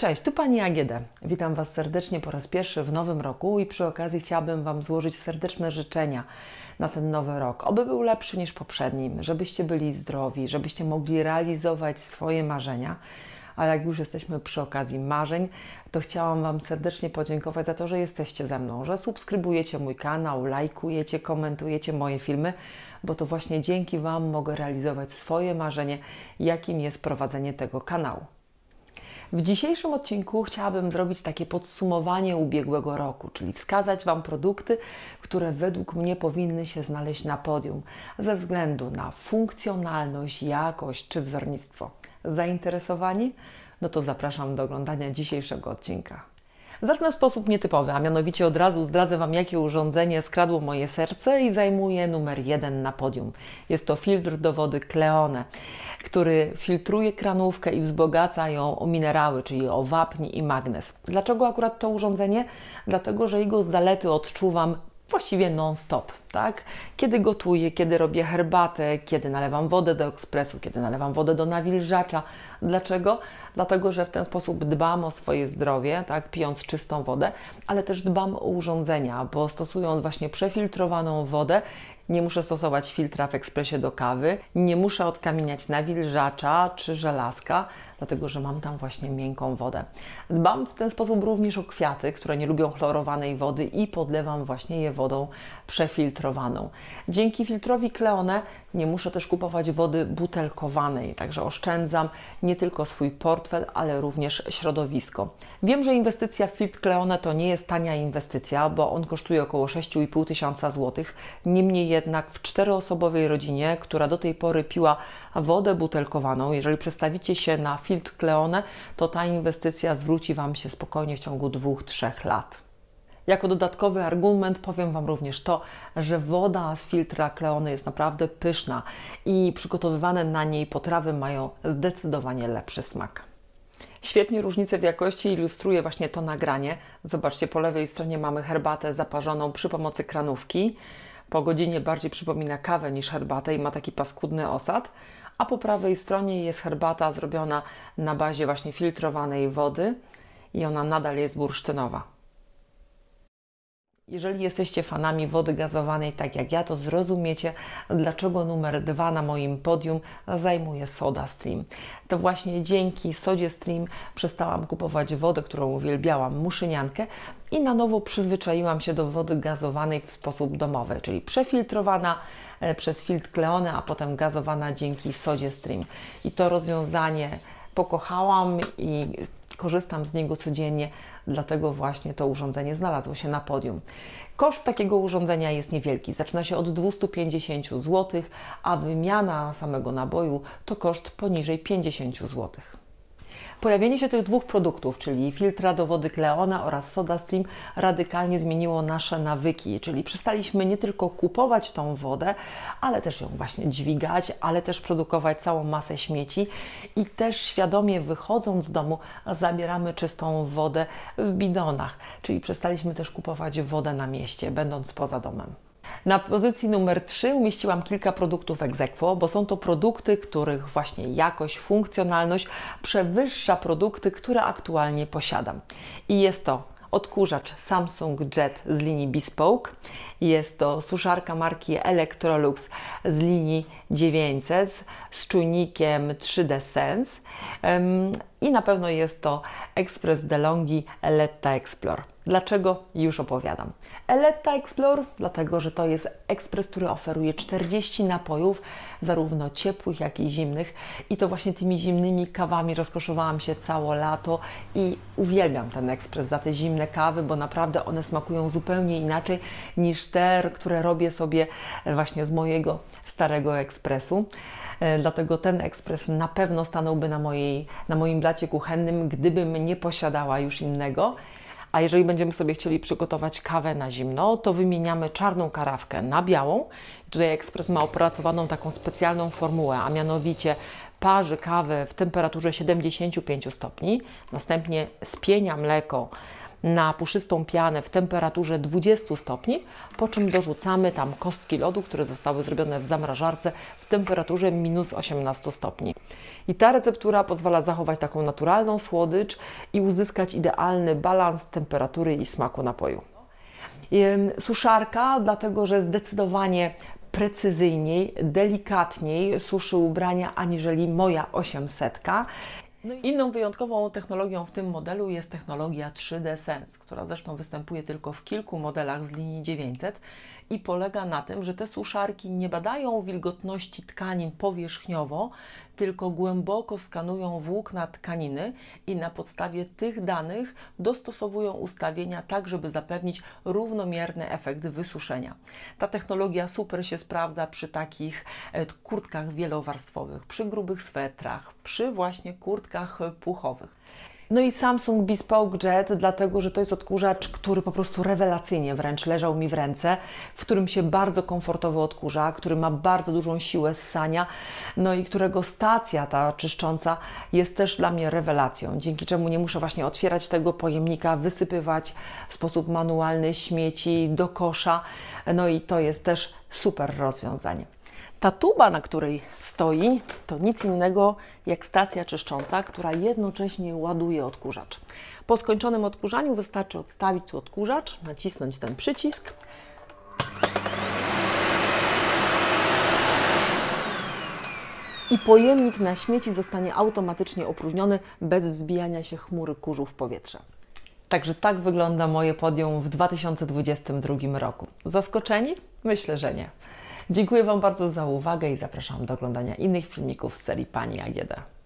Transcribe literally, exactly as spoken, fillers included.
Cześć, tu Pani A G D. Witam Was serdecznie po raz pierwszy w nowym roku i przy okazji chciałabym Wam złożyć serdeczne życzenia na ten nowy rok. Oby był lepszy niż poprzedni, żebyście byli zdrowi, żebyście mogli realizować swoje marzenia. Ale jak już jesteśmy przy okazji marzeń, to chciałam Wam serdecznie podziękować za to, że jesteście ze mną, że subskrybujecie mój kanał, lajkujecie, komentujecie moje filmy, bo to właśnie dzięki Wam mogę realizować swoje marzenie, jakim jest prowadzenie tego kanału. W dzisiejszym odcinku chciałabym zrobić takie podsumowanie ubiegłego roku, czyli wskazać Wam produkty, które według mnie powinny się znaleźć na podium ze względu na funkcjonalność, jakość czy wzornictwo. Zainteresowani? No to zapraszam do oglądania dzisiejszego odcinka. Zacznę w sposób nietypowy, a mianowicie od razu zdradzę Wam, jakie urządzenie skradło moje serce i zajmuje numer jeden na podium. Jest to filtr do wody Cleone, który filtruje kranówkę i wzbogaca ją o minerały, czyli o wapń i magnez. Dlaczego akurat to urządzenie? Dlatego, że jego zalety odczuwam właściwie non-stop, tak? Kiedy gotuję, kiedy robię herbatę, kiedy nalewam wodę do ekspresu, kiedy nalewam wodę do nawilżacza. Dlaczego? Dlatego, że w ten sposób dbam o swoje zdrowie, tak? Pijąc czystą wodę, ale też dbam o urządzenia, bo stosując właśnie przefiltrowaną wodę, nie muszę stosować filtra w ekspresie do kawy, nie muszę odkamieniać nawilżacza czy żelazka, dlatego że mam tam właśnie miękką wodę. Dbam w ten sposób również o kwiaty, które nie lubią chlorowanej wody i podlewam właśnie je wodą przefiltrowaną. Dzięki filtrowi Cleone nie muszę też kupować wody butelkowanej, także oszczędzam nie tylko swój portfel, ale również środowisko. Wiem, że inwestycja w filtr Cleone to nie jest tania inwestycja, bo on kosztuje około sześć i pół tysiąca złotych, niemniej jednak w czteroosobowej rodzinie, która do tej pory piła wodę butelkowaną, jeżeli przestawicie się na filtr Cleone, to ta inwestycja zwróci Wam się spokojnie w ciągu dwóch do trzech lat. Jako dodatkowy argument powiem Wam również to, że woda z filtra Cleone jest naprawdę pyszna i przygotowywane na niej potrawy mają zdecydowanie lepszy smak. Świetnie różnicę w jakości ilustruje właśnie to nagranie. Zobaczcie, po lewej stronie mamy herbatę zaparzoną przy pomocy kranówki. Po godzinie bardziej przypomina kawę niż herbatę i ma taki paskudny osad. A po prawej stronie jest herbata zrobiona na bazie właśnie filtrowanej wody i ona nadal jest bursztynowa. Jeżeli jesteście fanami wody gazowanej, tak jak ja, to zrozumiecie, dlaczego numer dwa na moim podium zajmuje SodaStream. To właśnie dzięki SodaStream przestałam kupować wodę, którą uwielbiałam, Muszyniankę, i na nowo przyzwyczaiłam się do wody gazowanej w sposób domowy, czyli przefiltrowana przez filtr Cleone, a potem gazowana dzięki SodaStream. I to rozwiązanie pokochałam i korzystam z niego codziennie, dlatego właśnie to urządzenie znalazło się na podium. Koszt takiego urządzenia jest niewielki, zaczyna się od dwustu pięćdziesięciu złotych, a wymiana samego naboju to koszt poniżej pięćdziesięciu złotych. Pojawienie się tych dwóch produktów, czyli filtra do wody Cleone oraz SodaStream, radykalnie zmieniło nasze nawyki, czyli przestaliśmy nie tylko kupować tą wodę, ale też ją właśnie dźwigać, ale też produkować całą masę śmieci i też świadomie wychodząc z domu zabieramy czystą wodę w bidonach, czyli przestaliśmy też kupować wodę na mieście, będąc poza domem. Na pozycji numer trzy umieściłam kilka produktów ex aequo, bo są to produkty, których właśnie jakość, funkcjonalność przewyższa produkty, które aktualnie posiadam. I jest to odkurzacz Samsung Jet z linii Bespoke, jest to suszarka marki Electrolux z linii dziewięćset z czujnikiem trzy D Sense um, i na pewno jest to ekspres DeLonghi Eletta Explore. Dlaczego? Już opowiadam. Eletta Explore, dlatego że to jest ekspres, który oferuje czterdzieści napojów, zarówno ciepłych, jak i zimnych. I to właśnie tymi zimnymi kawami rozkoszowałam się całe lato i uwielbiam ten ekspres za te zimne kawy, bo naprawdę one smakują zupełnie inaczej niż te, które robię sobie właśnie z mojego starego ekspresu. Dlatego ten ekspres na pewno stanąłby na, mojej, na moim blacie kuchennym, gdybym nie posiadała już innego. A jeżeli będziemy sobie chcieli przygotować kawę na zimno, to wymieniamy czarną karawkę na białą. Tutaj ekspres ma opracowaną taką specjalną formułę, a mianowicie parzy kawę w temperaturze siedemdziesięciu pięciu stopni, następnie spienia mleko na puszystą pianę w temperaturze dwudziestu stopni, po czym dorzucamy tam kostki lodu, które zostały zrobione w zamrażarce w temperaturze minus osiemnastu stopni. I ta receptura pozwala zachować taką naturalną słodycz i uzyskać idealny balans temperatury i smaku napoju. Suszarka, dlatego że zdecydowanie precyzyjniej, delikatniej suszy ubrania aniżeli moja osiemsetka. No i inną wyjątkową technologią w tym modelu jest technologia trzy D Sense, która zresztą występuje tylko w kilku modelach z linii dziewięćset i polega na tym, że te suszarki nie badają wilgotności tkanin powierzchniowo, tylko głęboko skanują włókna tkaniny i na podstawie tych danych dostosowują ustawienia tak, żeby zapewnić równomierny efekt wysuszenia. Ta technologia super się sprawdza przy takich kurtkach wielowarstwowych, przy grubych swetrach, przy właśnie kurtkach puchowych. No i Samsung Bespoke Jet, dlatego że to jest odkurzacz, który po prostu rewelacyjnie wręcz leżał mi w ręce, w którym się bardzo komfortowo odkurza, który ma bardzo dużą siłę ssania, no i którego stacja ta czyszcząca jest też dla mnie rewelacją, dzięki czemu nie muszę właśnie otwierać tego pojemnika, wysypywać w sposób manualny śmieci do kosza, no i to jest też super rozwiązanie. Ta tuba, na której stoi, to nic innego jak stacja czyszcząca, która jednocześnie ładuje odkurzacz. Po skończonym odkurzaniu wystarczy odstawić tu odkurzacz, nacisnąć ten przycisk. I pojemnik na śmieci zostanie automatycznie opróżniony bez wzbijania się chmury kurzu w powietrze. Także tak wygląda moje podium w dwa tysiące dwudziestym drugim roku. Zaskoczeni? Myślę, że nie. Dziękuję Wam bardzo za uwagę i zapraszam do oglądania innych filmików z serii Pani A G D.